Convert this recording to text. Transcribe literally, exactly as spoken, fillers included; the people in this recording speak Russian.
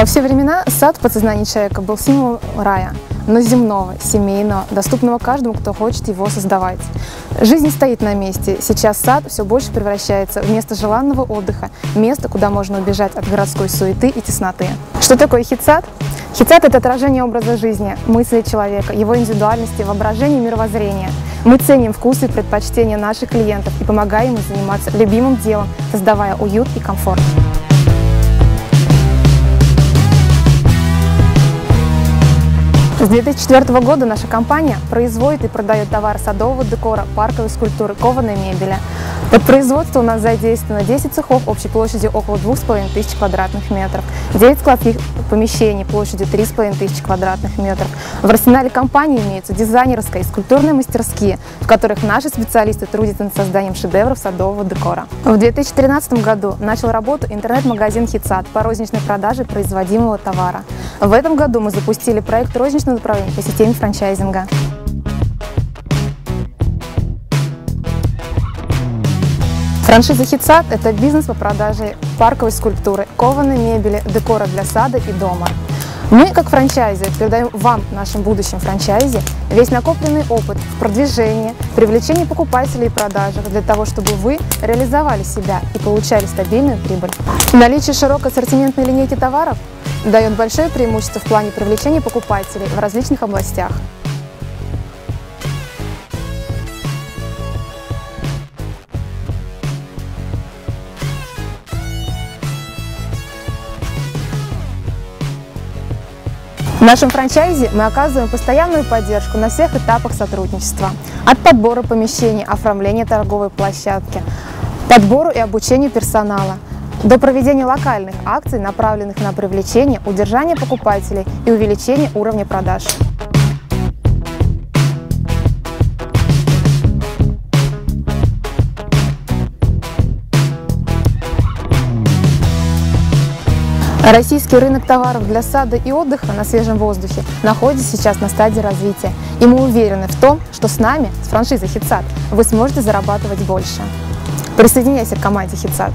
Во все времена сад в подсознании человека был символом рая, но земного, семейного, доступного каждому, кто хочет его создавать. Жизнь не стоит на месте. Сейчас сад все больше превращается в место желанного отдыха, место, куда можно убежать от городской суеты и тесноты. Что такое хит сад? хит сад – это отражение образа жизни, мысли человека, его индивидуальности, воображения и мировоззрения. Мы ценим вкусы и предпочтения наших клиентов и помогаем им заниматься любимым делом, создавая уют и комфорт. С две тысячи четвёртого года наша компания производит и продает товары садового декора, парковой скульптуры, кованой мебели. Под производство у нас задействовано десять цехов общей площадью около двух с половиной тысяч квадратных метров, девять складских помещений площадью три с половиной тысячи квадратных метров. В арсенале компании имеются дизайнерская и скульптурные мастерские, в которых наши специалисты трудятся над созданием шедевров садового декора. В две тысячи тринадцатом году начал работу интернет-магазин хит сад по розничной продаже производимого товара. В этом году мы запустили проект розничного направлений по системе франчайзинга. Франшиза хит сад – это бизнес по продаже парковой скульптуры, кованой мебели, декора для сада и дома. Мы, как франчайзи, передаем вам, нашим будущим франчайзи, весь накопленный опыт в продвижении, привлечении покупателей и продажах для того, чтобы вы реализовали себя и получали стабильную прибыль. Наличие широкой ассортиментной линейки товаров дает большое преимущество в плане привлечения покупателей в различных областях. В нашем франчайзе мы оказываем постоянную поддержку на всех этапах сотрудничества. От подбора помещений, оформления торговой площадки, подбору и обучению персонала, до проведения локальных акций, направленных на привлечение, удержание покупателей и увеличение уровня продаж. Российский рынок товаров для сада и отдыха на свежем воздухе находится сейчас на стадии развития, и мы уверены в том, что с нами, с франшизой хит сад, вы сможете зарабатывать больше. Присоединяйся к команде хит сад.